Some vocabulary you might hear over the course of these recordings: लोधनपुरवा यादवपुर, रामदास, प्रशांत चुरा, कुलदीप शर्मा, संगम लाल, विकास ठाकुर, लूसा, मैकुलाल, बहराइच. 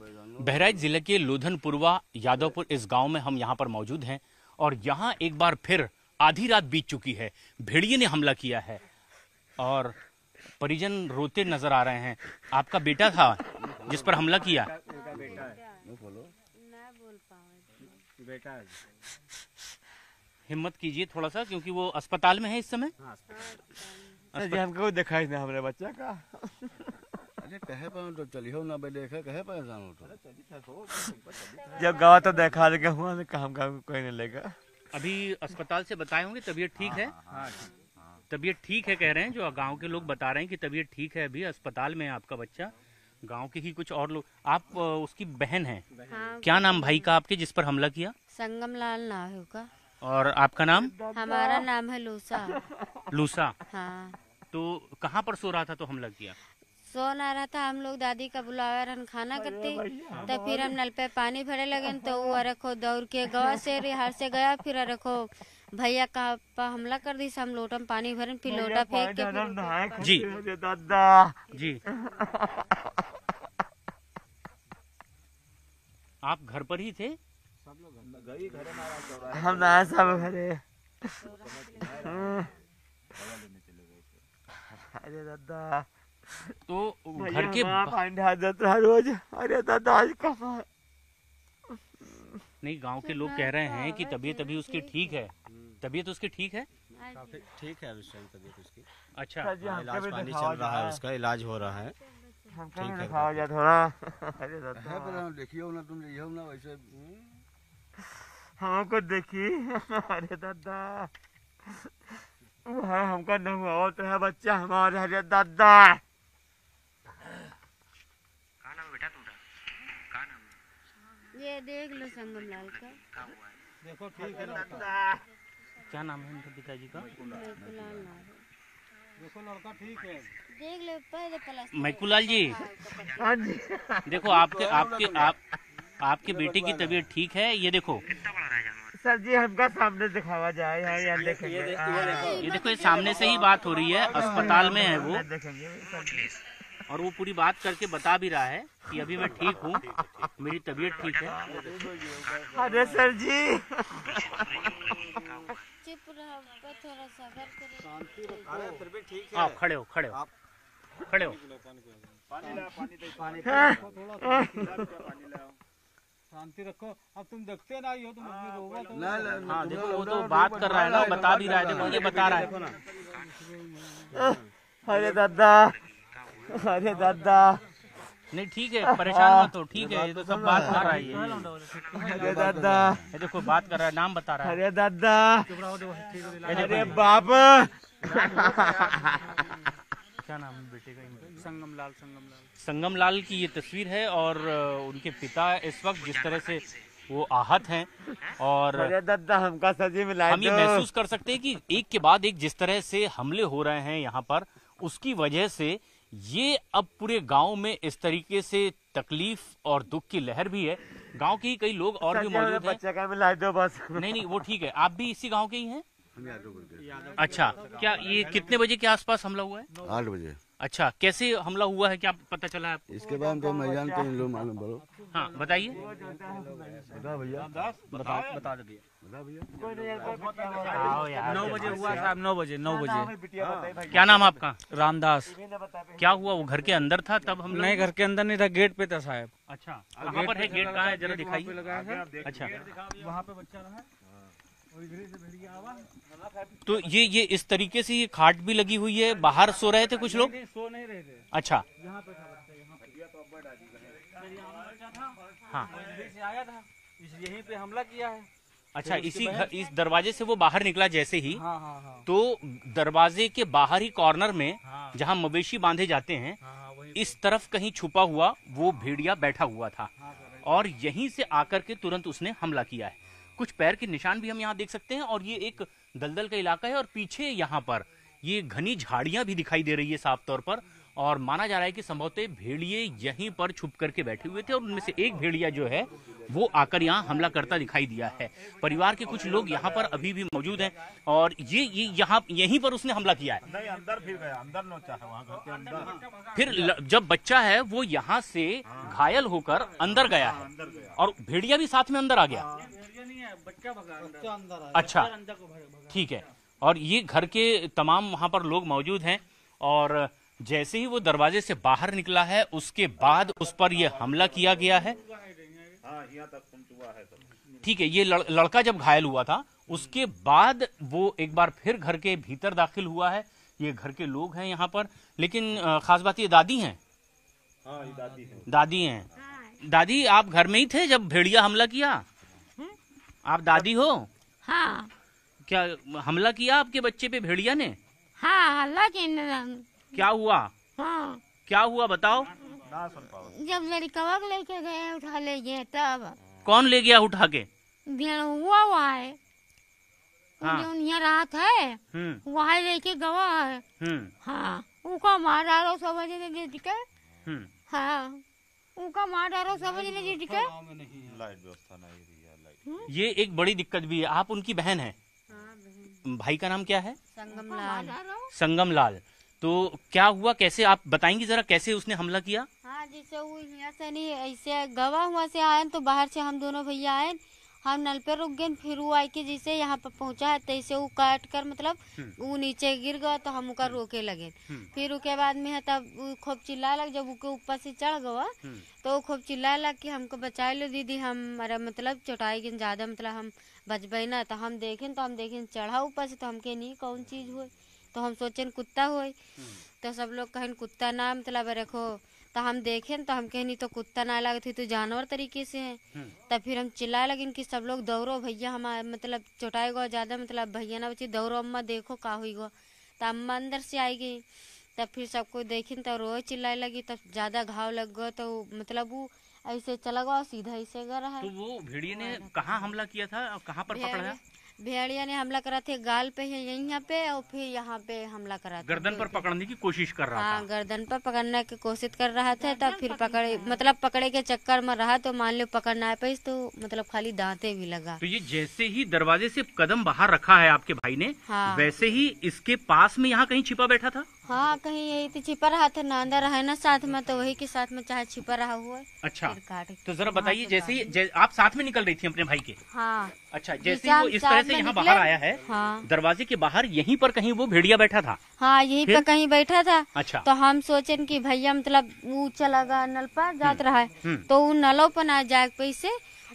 बहराइच जिले के लोधनपुरवा यादवपुर इस गांव में हम यहां पर मौजूद हैं और यहां एक बार फिर आधी रात बीत चुकी है। भेड़िए ने हमला किया है और परिजन रोते नजर आ रहे हैं। आपका बेटा था जिस पर हमला किया? हिम्मत कीजिए थोड़ा सा, क्योंकि वो अस्पताल में है इस समय। हमको दिखाई नहीं हमारे बच्चा का। कहे तो चलियो ना देखा, कहे तो जब गवा तो देखा लेगा हुआ काम काम कोई नहीं लेगा। अभी अस्पताल से बताए होंगे तबीयत ठीक है? तबीयत ठीक है कह रहे हैं जो गांव के लोग बता रहे हैं कि तबीयत ठीक है, अभी अस्पताल में है आपका बच्चा। गांव के ही कुछ और लोग, आप उसकी बहन हैं? हाँ। क्या नाम भाई का आपके जिस पर हमला किया? संगम लाल नाम है उसका। और आपका नाम? हमारा नाम है लूसा। लूसा। हाँ। तो कहाँ पर सो रहा था तो हमला किया? सो ना रहा था, हम लोग दादी का बुलावा रन खाना करती, तो फिर हम नल पे पानी भरे लगे तो वो अरखो दौड़ के गवा से रिहार से गया, फिर अरखो भैया का हमला कर दी। हम लोटा में पानी भरे, फिर लोटा फेंक के। जी दादा जी, आप घर पर ही थे? हम ना सब घरे। अरे दादा, तो घर के रोज। अरे दादा कहाँ? नहीं, गांव के लोग कह रहे हैं कि तबीयत अभी उसकी ठीक है। तबीयत उसकी ठीक है? ठीक है इस टाइम तबीयत उसकी। अच्छा, इलाज पानी चल रहा है, उसका इलाज हो रहा है। ठीक है, खाओ जा थोड़ा। अरे दादा देखियो ना, तुम लियो ना वैसे हमको देखी। अरे दादा है, हमका नहीं हुआ और तो है बच्चा हमारा। अरे दादा ये देख लो संगम लाल का। देखो ठीक है दादा। क्या नाम है इनके पिताजी का? मैकुलाल। देखो लड़का ठीक है, देख लो पहले प्लस। मैकुलाल जी, हां जी, देखो आपके आपके आपके बेटे की तबीयत ठीक है। ये देखो सर जी, हमका सामने दिखावा जाए। यहाँ देखेंगे, ये देखो, ये सामने से ही बात हो रही है। अस्पताल में है वो, देखेंगे। और वो पूरी बात करके बता भी रहा है कि अभी मैं ठीक हूँ, मेरी तबीयत ठीक है। अरे सर जी, चुप रहो थोड़ा सा, शांति। ठीक है, खड़े हो, खड़े हो, खड़े हो। शांति रखो। अब तुम देखते ना, ये तुम रोगा तो ना। देखो वो तो बात कर रहा है ना, बता भी रहा है। देखो ये बता रहा है। अरे दादा, अरे दादा नहीं ठीक है, परेशान मत हो, ठीक है। ये तो सब बात कर रहा है। अरे दादा, ये देखो बात कर रहा है, नाम बता रहा है। अरे दादा, अरे बाप। क्या नाम है बेटे का? संगम लाल। संगम लाल। संगम लाल की ये तस्वीर है और उनके पिता इस वक्त जिस तरह से वो आहत हैं। और अरे दादा, हमका सजी मिला। हम ये महसूस कर सकते हैं कि एक के बाद एक जिस तरह से हमले हो रहे हैं यहाँ पर, उसकी वजह से ये अब पूरे गांव में इस तरीके से तकलीफ और दुख की लहर भी है। गांव के ही कई लोग और भी मौजूद हैं। बच्चा का मिला दो बस। नहीं नहीं, वो ठीक है। आप भी इसी गांव के ही हैं? अच्छा, क्या ये कितने बजे के आसपास हमला हुआ है? 8 बजे। अच्छा, कैसे हमला हुआ है, क्या पता चला है? इसके बाद तो मैं जानता हूं, मालूम करो। हाँ बताइए, बता भैया, बता दे भैया। 9 बजे हुआ साहब, 9 बजे। क्या नाम आपका? रामदास। क्या हुआ? वो घर के अंदर था तब? हम नहीं, घर के अंदर नहीं था, गेट पे था साहब। अच्छा, वहाँ पर है, गेट कहाँ है जरा दिखाइए। अच्छा, वहाँ पे बच्चा रहा। तो ये इस तरीके से ये खाट भी लगी हुई है। बाहर सो रहे थे कुछ लोग? सो नहीं रहे थे। अच्छा, यहाँ पे आया था, यहीं पे हमला किया है। अच्छा, इसी घर, इस दरवाजे से वो बाहर निकला जैसे ही। हाँ हाँ हाँ। तो दरवाजे के बाहर ही कॉर्नर में जहाँ मवेशी बांधे जाते हैं, इस तरफ कहीं छुपा हुआ वो भेड़िया बैठा हुआ था और यहीं से आकर के तुरंत उसने हमला किया है। कुछ पैर के निशान भी हम यहाँ देख सकते हैं। और ये एक दलदल का इलाका है और पीछे यहाँ पर ये घनी झाड़ियां भी दिखाई दे रही है साफ तौर पर। और माना जा रहा है कि संभवतः भेड़िए यहीं पर छुप करके बैठे हुए थे और उनमें से एक भेड़िया जो है वो आकर यहाँ हमला करता दिखाई दिया है। परिवार के कुछ लोग यहाँ पर अभी भी मौजूद हैं और ये यहाँ यहीं पर उसने हमला किया है। नहीं, अंदर फिर गया, अंदर नोचा है वहाँ घर के अंदर। फिर जब बच्चा है वो यहाँ से घायल होकर अंदर गया है और भेड़िया भी साथ में अंदर आ गया। अच्छा, ठीक है। और ये घर के तमाम वहाँ पर लोग मौजूद हैं और जैसे ही वो दरवाजे से बाहर निकला है उसके बाद उस पर यह हमला किया गया है। ठीक है, ये लड़का जब घायल हुआ था उसके बाद वो एक बार फिर घर के भीतर दाखिल हुआ है। ये घर के लोग हैं यहाँ पर, लेकिन खास बात ये दादी हैं। हाँ, ये दादी हैं। दादी हैं। दादी, आप घर में ही थे जब भेड़िया हमला किया? आप दादी हो? हाँ। क्या हमला किया आपके बच्चे पे भेड़िया ने? हाँ, लेकिन क्या हुआ? हाँ। क्या हुआ बताओ? जब मेरी कवक लेके गए, उठा ले गए, तब। कौन ले गया उठा के? भेड़िया हुआ है। हाँ। उन्हें रात है वहाँ लेके गवा है। हाँ, उनका मार डालो समझने जुट के। हाँ, उनका मार डालो समझने जुट के। लाइट व्यवस्था नहीं रही, ये एक बड़ी दिक्कत भी है। आप उनकी बहन है? भाई का नाम क्या है? संगम लाल। संगम लाल, तो क्या हुआ, कैसे आप बताएंगी जरा, कैसे उसने हमला किया? हाँ, जैसे वो यहाँ से नहीं, ऐसे गवा हुआ से आए तो बाहर से हम दोनों भैया आए, हम नल पे रुक गए, फिर वो आई के जैसे यहाँ पर पहुँचा तैसे वो काट कर मतलब वो नीचे गिर गया तो हम उका रोके लगे। फिर उसके बाद में तब खूब चिल्ला लग, जब उसके ऊपर से चढ़ गवा तो खूब चिल्ला लग कि हमको बचा लो दीदी, हमारा मतलब चोटाई के ज्यादा मतलब हम बचबे ना। तो हम देखें चढ़ा ऊपर से, तो हमके नहीं कौन चीज हुई, तो हम सोचें कुत्ता हुई। तो सब लोग कहें कुत्ता ना मतलब रखो, तो हम देखें तो हम कहनी तो कुत्ता ना लगे, तो जानवर तरीके से है। तब फिर हम चिल्ला लगे कि सब लोग दौड़ो भैया, हमारा मतलब चोटाई गो ज्यादा मतलब भैया ना बची, दौड़ो अम्मा देखो का हुई गो। तो अम्मा अंदर से आई गई, तब फिर सबको देखें तो रोए चिल्लाए लगी, तब ज्यादा घाव लग गया तो मतलब वो ऐसे चला गया सीधा ऐसे गर है। तो वो भेड़िया ने कहाँ हमला किया था और कहाँ पर पकड़ा? भेड़िया ने हमला करा थे गाल पे, यहाँ पे, और फिर यहाँ पे हमला करा था, गर्दन पर पकड़ने की कोशिश कर रहा था। हाँ, गर्दन पर पकड़ने की कोशिश कर रहा था। तब फिर पकड़े मतलब पकड़े के चक्कर में रहा तो मान लो पकड़ ना पाई, तो मतलब खाली दांते भी लगा। तो ये जैसे ही दरवाजे से कदम बाहर रखा है आपके भाई ने, हाँ, वैसे ही इसके पास में यहाँ कहीं छिपा बैठा था? हाँ, कहीं यही तो छिपा रहा था ना, अंदर है ना साथ में, तो वही के साथ में चाहे छिपा रहा हुआ। अच्छा, तो जरा बताइए, जैसे आप साथ में निकल रही थी अपने भाई के? हाँ। अच्छा, जैसे वो इस तरह से यहाँ बाहर आया है, हाँ, दरवाजे के बाहर यहीं पर कहीं वो भेड़िया बैठा था? हाँ, यहीं पर कहीं बैठा था। अच्छा, तो हम सोचे कि भैया मतलब वो चला गया नल पर जात रहा है, तो वो नलों पर ना जाए पैसे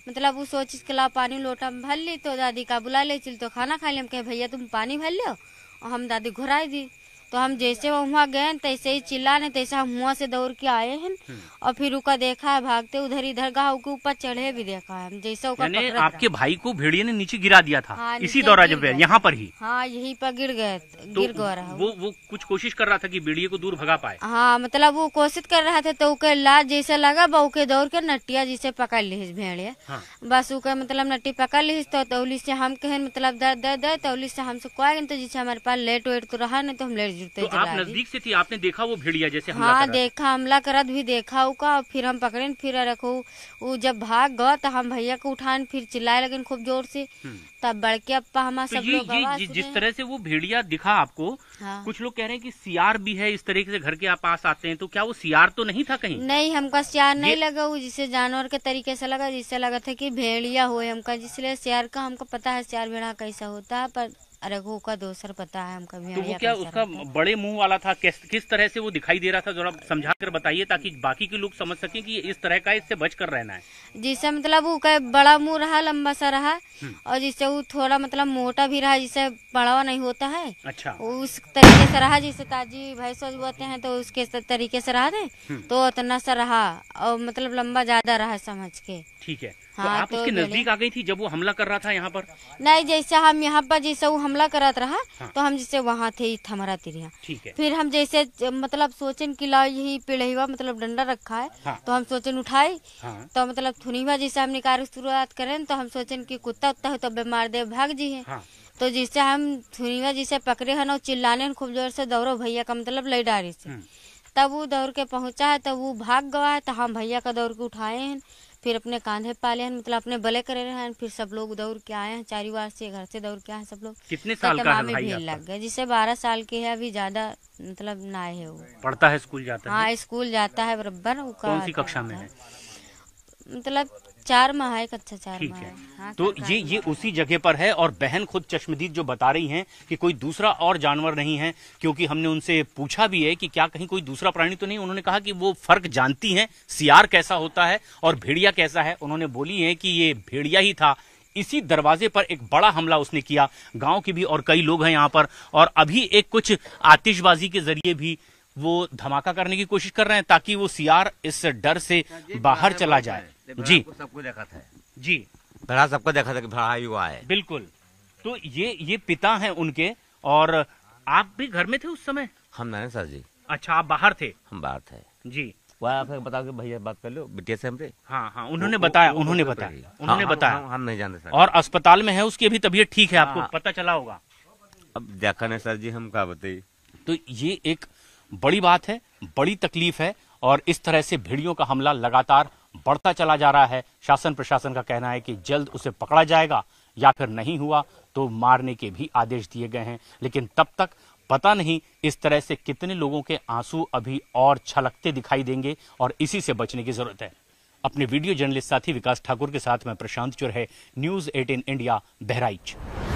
मतलब वो सोच के ला पानी लोटा में भर ली, तो दादी का बुला ले चल तो खाना खा ले। हम कहे भैया तुम पानी भर लो, और हम दादी घुराई दी। तो हम जैसे वहाँ गए तैसे ही चिल्लाने, तैसे हम वहाँ से दौड़ के आए हैं, और फिर उका देखा है भागते उधर इधर गाँव के ऊपर चढ़े भी देखा है। हम जैसे आपके भाई को भेड़िया ने नीचे गिरा दिया था? हाँ, इसी दौरान जब यहाँ पर ही? हाँ, यहीं पर गिर गए, तो गिर गया। वो कुछ कोशिश कर रहा था कि भेड़िया को दूर भगा पाए? हाँ, मतलब वो कोशिश कर रहा था, तो उके लात जैसे लगा बउके दौड़ के नटिया जैसे पकड़ ली भेड़िया, बस उके मतलब नट्टी पकड़ ली। तो तौली से हम कहे मतलब दर्द दर्द है, तौली से हमसे कह गए, तो जैसे हमारे पास लेट वेट तो रहा नहीं, तो हम लेट। तो आप नजदीक से थी, आपने देखा वो भेड़िया जैसे हमला? हाँ, देखा, हमला करत भी देखा उका, फिर हम पकड़े फिर रखो। वो जब भाग गया तो हम भैया को उठान फिर चिल्लाए लेकिन खूब जोर से, तब बड़के अप्पा हमारा सब लोग आवाज। जिस तरह से वो भेड़िया दिखा आपको, हाँ, कुछ लोग कह रहे हैं कि सियार भी है इस तरीके से घर के पास आते हैं, तो क्या वो सियार तो नहीं था कहीं? नहीं, हमको सियार नहीं लगा, वो जिसे जानवर के तरीके से लगा, जिससे लगा था की भेड़िया हुए हमका, जिसलिए सियार का हमको पता है सियार भेड़ा कैसा होता है, पर अरे वो का दोसर पता है हमको। तो वो क्या उसका बड़े मुंह वाला था, किस तरह से वो दिखाई दे रहा था, जरा समझा कर बताइए ताकि बाकी के लोग समझ सकें कि इस तरह का इससे बच कर रहना है। जिससे मतलब वो का बड़ा मुंह रहा, लंबा सा रहा, और जिससे वो थोड़ा मतलब मोटा भी रहा, जिससे बड़ा नहीं होता है। अच्छा, उस तरीके से रहा जिससे ताजी भैंस बोलते हैं, तो उसके तरीके से रहा थे, तो उतना सा रहा, और मतलब लंबा ज्यादा रहा समझ के। ठीक है, हाँ, तो आप तो उसके नजदीक आ गई थी जब वो हमला कर रहा था यहाँ पर? नहीं, जैसे हम यहाँ पर जैसे वो हमला करत रहा, हाँ, तो हम जैसे वहाँ थे थमरा तिरिया। ठीक है, फिर हम जैसे मतलब सोचें कि लाओ यही पेड़वा मतलब डंडा रखा है, हाँ, तो हम सोचें उठाए, हाँ, तो मतलब थुनीवा जैसे हम निकाल शुरुआत करें, तो हम सोचें कि कुत्ता उत्ता हो तो बीमार दे भाग जी है, हाँ, तो जिससे हम थुनीवा जैसे पकड़े हैं और चिल्लाने खूब जोर से दौड़ो भैया का मतलब लई डारे से। तब वो दौड़ के पहुंचा है, तब वो भाग गया है, तो हम भैया का दौड़ के उठाए हैं, फिर अपने कांधे पाले हैं, मतलब अपने बले करे रहे हैं। फिर सब लोग दौड़ के आए हैं, चारी वार से घर से दौड़ के आए हैं सब लोग। कितने साल का है भैया? लग गए जिसे 12 साल के है, अभी ज्यादा मतलब ना है। वो पढ़ता है, स्कूल जाता है? हाँ, स्कूल जाता है बराबर। कौन सी कक्षा में है? मतलब 4 माह है, कक्षा 4 माह है। हाँ, तो ये उसी जगह पर है। और बहन खुद चश्मदीद जो बता रही हैं कि कोई दूसरा और जानवर नहीं है, क्योंकि हमने उनसे पूछा भी है कि क्या कहीं कोई दूसरा प्राणी तो नहीं। उन्होंने कहा कि वो फर्क जानती हैं, सियार कैसा होता है और भेड़िया कैसा है। उन्होंने बोली है कि ये भेड़िया ही था। इसी दरवाजे पर एक बड़ा हमला उसने किया। गाँव के भी और कई लोग हैं यहाँ पर, और अभी एक कुछ आतिशबाजी के जरिए भी वो धमाका करने की कोशिश कर रहे हैं, ताकि वो सियार इस डर से बाहर चला जाए। जी, सबको देखा था जी, भरा सबको देखा था कि भरा हुआ है। बिल्कुल। तो ये पिता हैं उनके, और आप भी घर में थे उस समय? हम नहीं सर जी। अच्छा, आप बाहर थे? हम बाहर थे जी। आपको बताओ कि भैया बात कर लो बिटिया से हमसे। हाँ हाँ, उन्होंने बताया, उन्होंने बताया, उन्होंने बताया। हम नहीं जानते सर। और अस्पताल में है, उसकी अभी तबीयत ठीक है, आपको पता चला होगा? अब देखा नहीं सर जी, हम क्या बताइए। तो ये एक बड़ी बात है, बड़ी तकलीफ है, और इस तरह से भेड़ियों का हमला लगातार बढ़ता चला जा रहा है। शासन प्रशासन का कहना है कि जल्द उसे पकड़ा जाएगा, या फिर नहीं हुआ तो मारने के भी आदेश दिए गए हैं। लेकिन तब तक पता नहीं इस तरह से कितने लोगों के आंसू अभी और छलकते दिखाई देंगे, और इसी से बचने की जरूरत है। अपने वीडियो जर्नलिस्ट साथी विकास ठाकुर के साथ मैं प्रशांत चुरा, न्यूज 18 इंडिया, बहराइच।